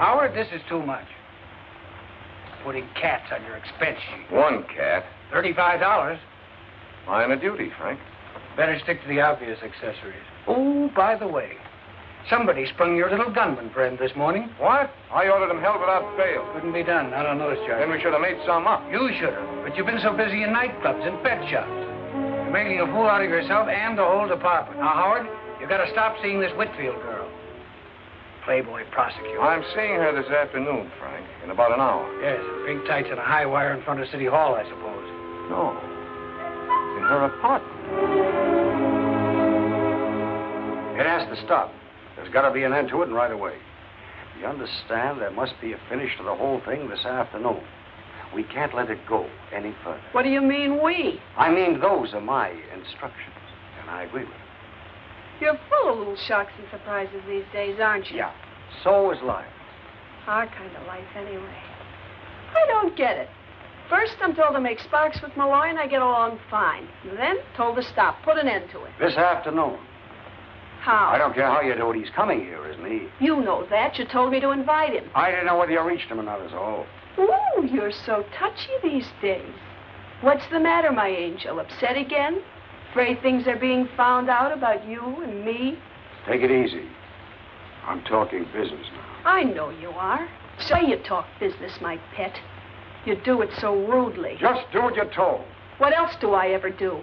Howard, this is too much. Putting cats on your expense sheet. One cat. thirty-five dollars. Line of duty, Frank. Better stick to the obvious accessories. Oh, by the way, somebody sprung your little gunman friend this morning. What? I ordered him held without bail. Couldn't be done. Not on notice, Charlie. Then we should have made some up. You should have. But you've been so busy in nightclubs and pet shops. You're making a fool out of yourself and the whole department. Now, Howard, you've got to stop seeing this Whitfield girl. Playboy prosecutor. I'm seeing her this afternoon, Frank, in about an hour. Yes, pink tights and a high wire in front of City Hall, I suppose. No. In her apartment. It has to stop. There's got to be an end to it, and right away. You understand, there must be a finish to the whole thing this afternoon. We can't let it go any further. What do you mean, we? I mean, those are my instructions, and I agree with them. You're full of little shocks and surprises these days, aren't you? Yeah, so is life. Our kind of life, anyway. I don't get it. First, I'm told to make sparks with Malloy, and I get along fine. And then, told to stop, put an end to it. This afternoon. How? I don't care how you do it. He's coming here, isn't he? You know that. You told me to invite him. I didn't know whether you reached him or not, is all. Ooh, you're so touchy these days. What's the matter, my angel? Upset again? Afraid things are being found out about you and me? Take it easy. I'm talking business now. I know you are. Say you talk business, my pet. You do it so rudely. Just do what you're told. What else do I ever do?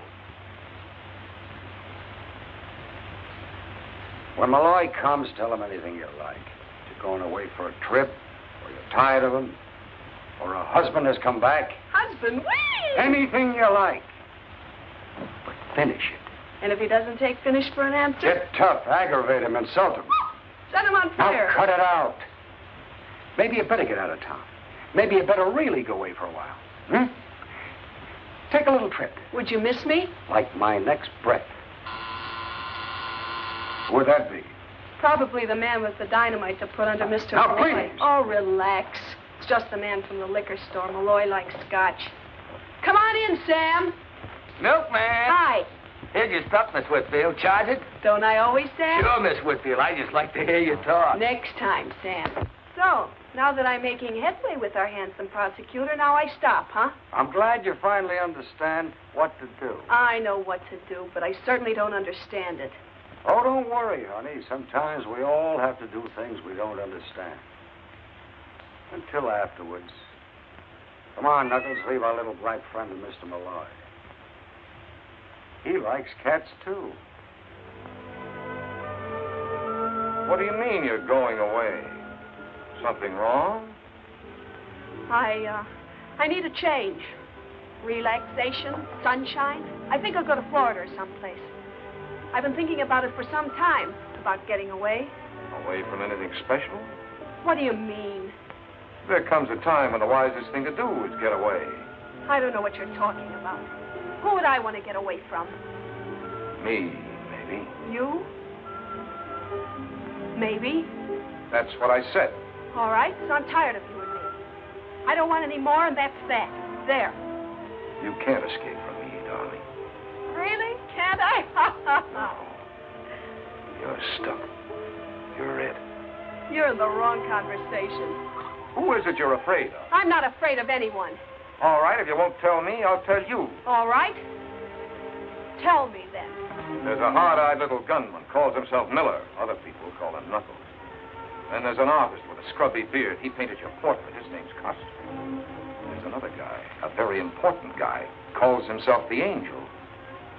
When Malloy comes, tell him anything you like. If you're going away for a trip, or you're tired of him, or a husband has come back. Husband? Whee! Anything you like. But finish it. And if he doesn't take finish for an answer? Get tough, aggravate him, insult him. Set him on fire. Now cut it out. Maybe you better get out of town. Maybe you better really go away for a while. Hmm? Take a little trip. Would you miss me? Like my next breath. Who would that be? Probably the man with the dynamite to put under Mister Now, Malloy. Please. Oh, relax. It's just the man from the liquor store. Malloy likes scotch. Come on in, Sam. Milkman. Hi. Here's your stuff, Miss Whitfield. Charge it. Don't I always, Sam? Sure, Miss Whitfield. I just like to hear you talk. Next time, Sam. So, now that I'm making headway with our handsome prosecutor, now I stop, huh? I'm glad you finally understand what to do. I know what to do, but I certainly don't understand it. Oh, don't worry, honey. Sometimes we all have to do things we don't understand. Until afterwards. Come on, Knuckles, leave our little black friend to Mister Malloy. He likes cats, too. What do you mean you're going away? Something wrong? I, uh, I need a change. Relaxation, sunshine. I think I'll go to Florida or someplace. I've been thinking about it for some time, about getting away. Away from anything special? What do you mean? There comes a time when the wisest thing to do is get away. I don't know what you're talking about. Who would I want to get away from? Me, maybe. You? Maybe. That's what I said. All right, so I'm tired of you and me. I don't want any more, and that's that. There. You can't escape from me, darling. Really? Can't I? No. You're stuck. You're it. You're in the wrong conversation. Who is it you're afraid of? I'm not afraid of anyone. All right, if you won't tell me, I'll tell you. All right. Tell me, then. There's a hard-eyed little gunman, calls himself Miller. Other people call him Knuckles. Then there's an artist with a scrubby beard. He painted your portrait. His name's Custer. There's another guy, a very important guy, calls himself the Angel.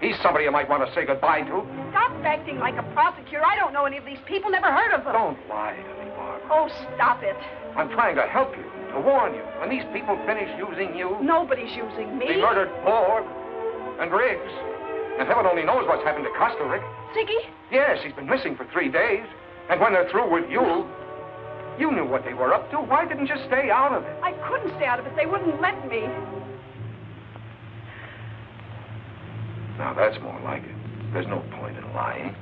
He's somebody you might want to say goodbye to. Stop acting like a prosecutor. I don't know any of these people. Never heard of them. Don't lie to me, Barbara. Oh, stop it. I'm trying to help you, to warn you. When these people finish using you... Nobody's using me. They murdered Borg and Riggs. And heaven only knows what's happened to Kosterick. Siggy? Yes, he's been missing for three days. And when they're through with you... You knew what they were up to. Why didn't you stay out of it? I couldn't stay out of it. They wouldn't let me. Now, that's more like it. There's no point in lying.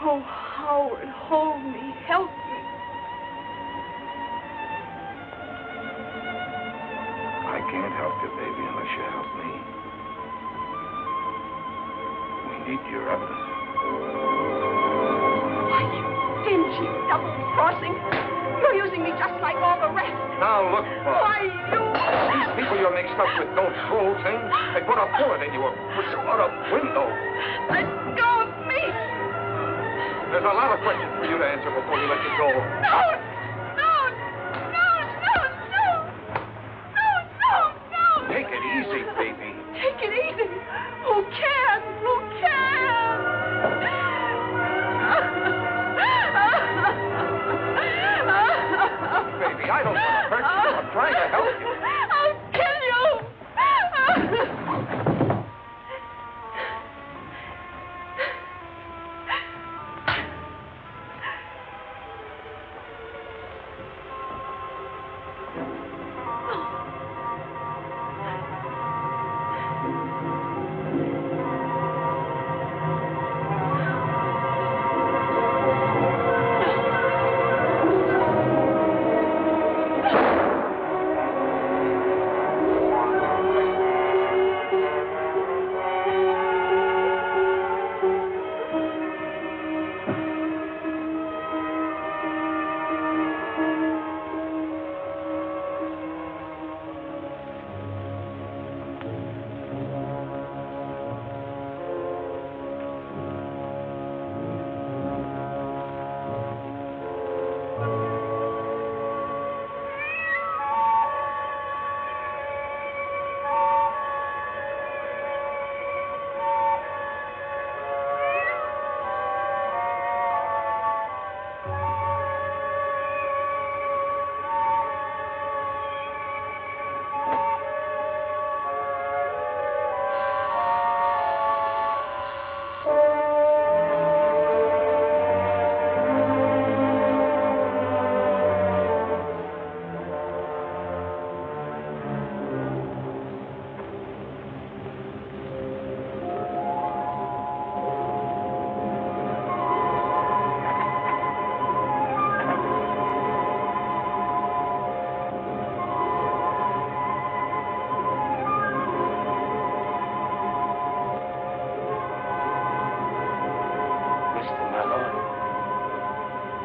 Oh, Howard, hold me, help me. I can't help you, baby, unless you help me. We need your evidence. Why, you dingy, double-crossing. You're using me just like all the rest. Now, look, Bob. Why, you... These people you're mixed up with don't fool things. They put a bullet in you or push you out a window. Let go of me. There's a lot of questions for you to answer before you let you go. No! No! No! No! No! No! No! No! Take it easy, baby. Take it easy. Who can? Who can? Baby, I don't want to hurt you. I'm trying to help you.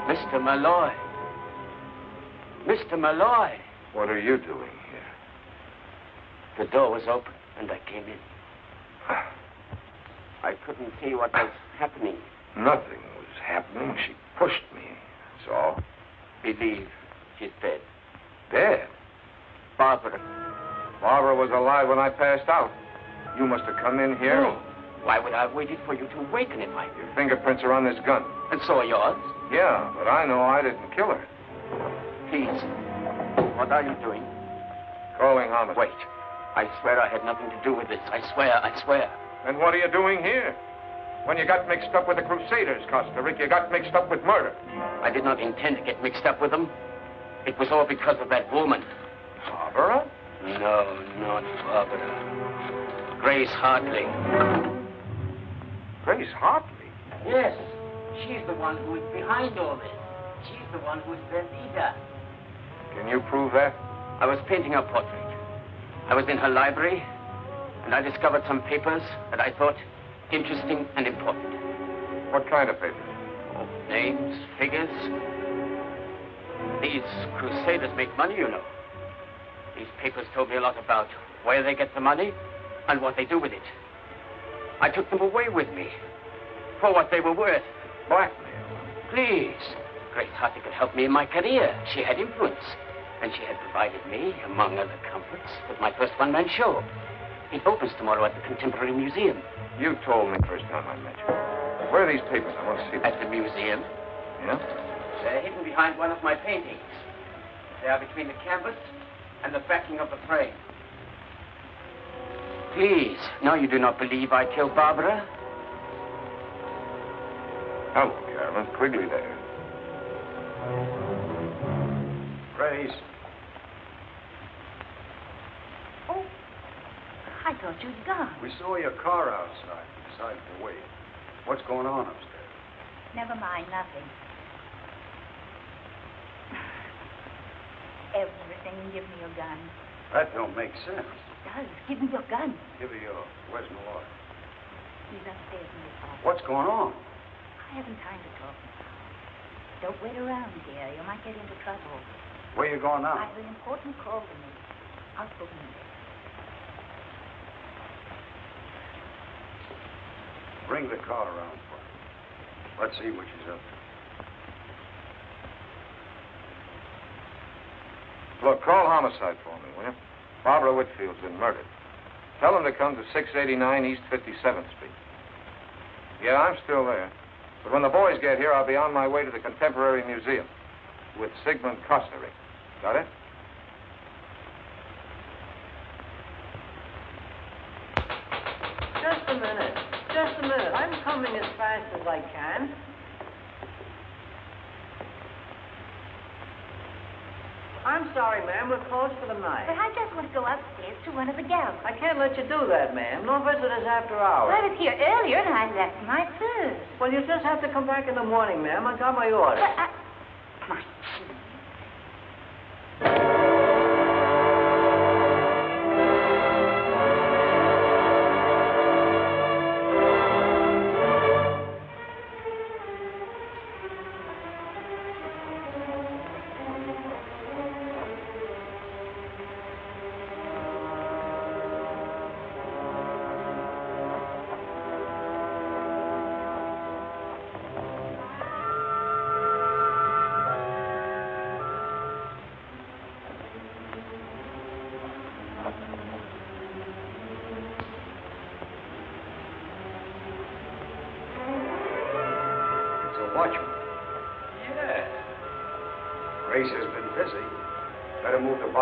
Mister Malloy. Mister Malloy. What are you doing here? The door was open, and I came in. I couldn't see what was happening. Nothing was happening. She pushed me, that's all. Believe she's dead. Dead? Barbara. Barbara was alive when I passed out. You must have come in here. No. Why would I have waited for you to awaken it, my dear? Your fingerprints are on this gun. And so are yours. Yeah, but I know I didn't kill her. Please, what are you doing? Calling homicide. Wait. I swear I had nothing to do with this. I swear, I swear. Then what are you doing here? When you got mixed up with the Crusaders, Kosterick, you got mixed up with murder. I did not intend to get mixed up with them. It was all because of that woman. Barbara? No, not Barbara. Grace Hartley. Grace Hartley? Yes. She's the one who is behind all this. She's the one who is their leader. Can you prove that? I was painting her portrait. I was in her library, and I discovered some papers that I thought interesting and important. What kind of papers? Oh, names, figures. These Crusaders make money, you know. These papers told me a lot about where they get the money and what they do with it. I took them away with me for what they were worth. Blackmail. Please. Grace Hartley could help me in my career. She had influence. And she had provided me, among other comforts, with my first one-man show. It opens tomorrow at the Contemporary Museum. You told me first time I met you. Where are these papers? I want to see them. At the museum. Yeah? They're hidden behind one of my paintings. They are between the canvas and the backing of the frame. Please, now you do not believe I killed Barbara? Hello, Carolyn. Quigley there. Grace. Oh, I thought you'd gone. We saw your car outside. We decided to wait. What's going on upstairs? Never mind, nothing. Everything, and give me your gun. That don't make sense. It does. Give me your gun. Give her yours. Where's Malloy? He's upstairs in his office. What's going on? I haven't time to talk now. Don't wait around here. You might get into trouble. Where are you going now? I have an important call to make. I'll go in there. Bring the car around for me. Let's see what she's up to. Look, call homicide for me, will you? Barbara Whitfield's been murdered. Tell them to come to six eighty-nine East fifty-seventh Street. Yeah, I'm still there. But when the boys get here, I'll be on my way to the Contemporary Museum with Sigmund Kosterick. Got it? Just a minute. Just a minute. I'm coming as fast as I can. I'm sorry, ma'am. We're closed for the night. But I just want to go upstairs to one of the galleries. I can't let you do that, ma'am. No visitors after hours. I was here earlier, and I left my purse. Well, you just have to come back in the morning, ma'am. I got my order. But I... Come on.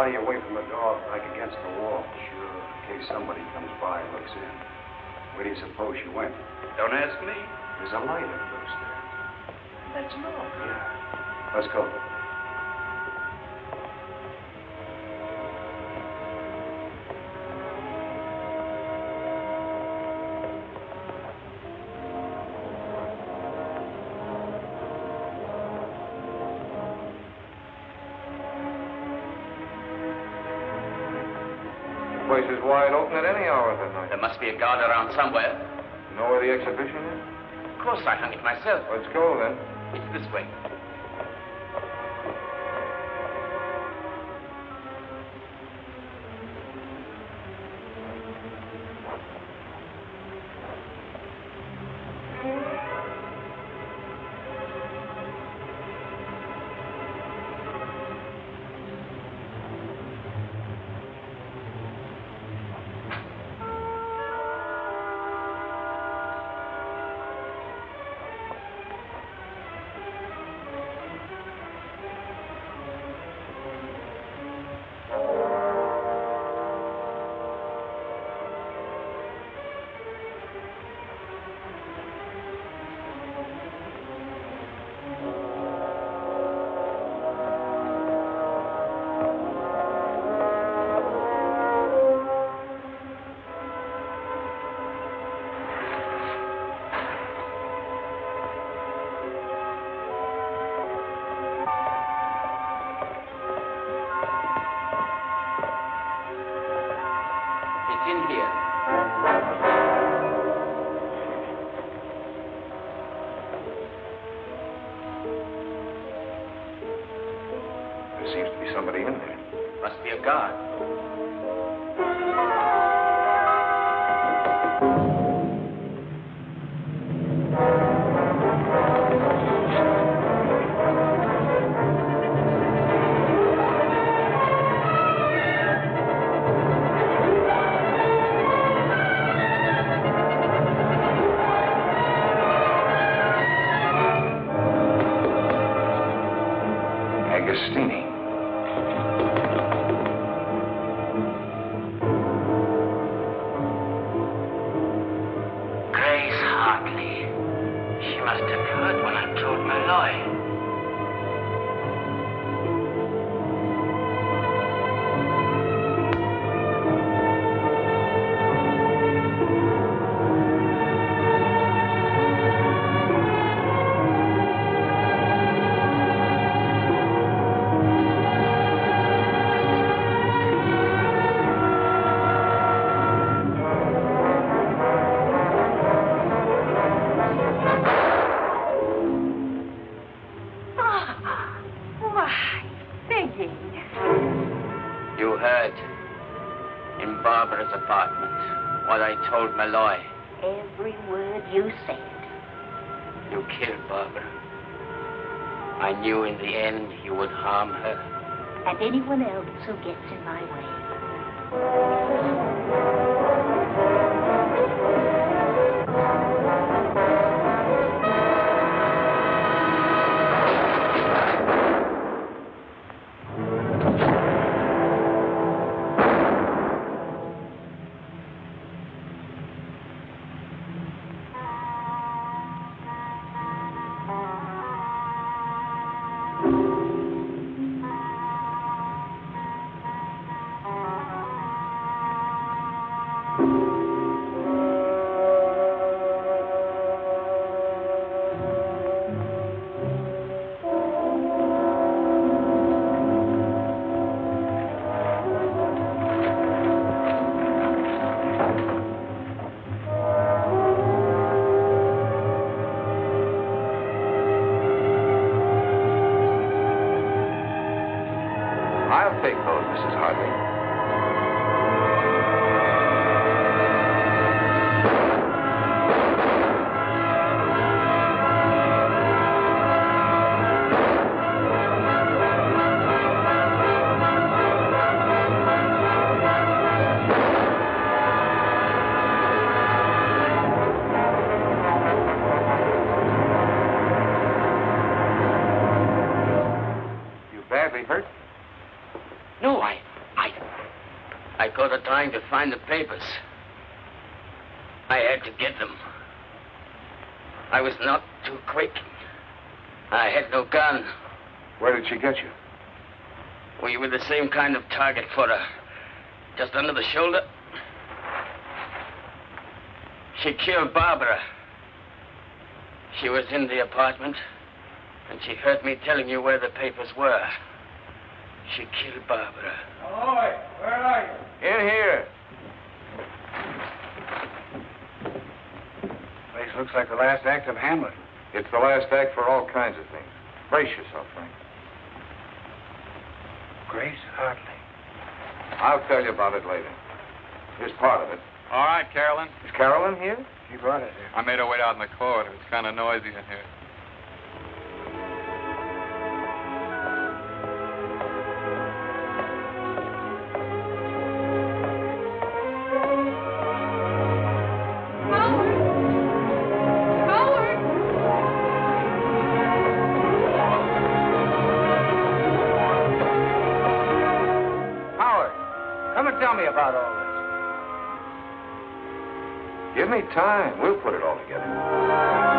Away from the door, like against the wall. Sure. In case somebody comes by and looks in. Where do you suppose you went? Don't ask me. There's a light up those stairs. That's all. Yeah. Let's go. A guard around somewhere. You know where the exhibition is? Of course, I hung it myself. Let's go, then. It's this way. There seems to be somebody in there. Must be a guard. Anyone else who gets in my way. Trying to find the papers. I had to get them. I was not too quick. I had no gun. Where did she get you? We were the same kind of target for her. Just under the shoulder. She killed Barbara. She was in the apartment, and she heard me telling you where the papers were. She killed Barbara. Malloy, where are you? In here. Place looks like the last act of Hamlet. It's the last act for all kinds of things. Brace yourself, Frank. Grace Hartley. I'll tell you about it later. Here's part of it. All right, Carolyn. Is Carolyn here? She brought her here. I made her wait out in the corridor. It's kind of noisy in here. Time. We'll put it all together.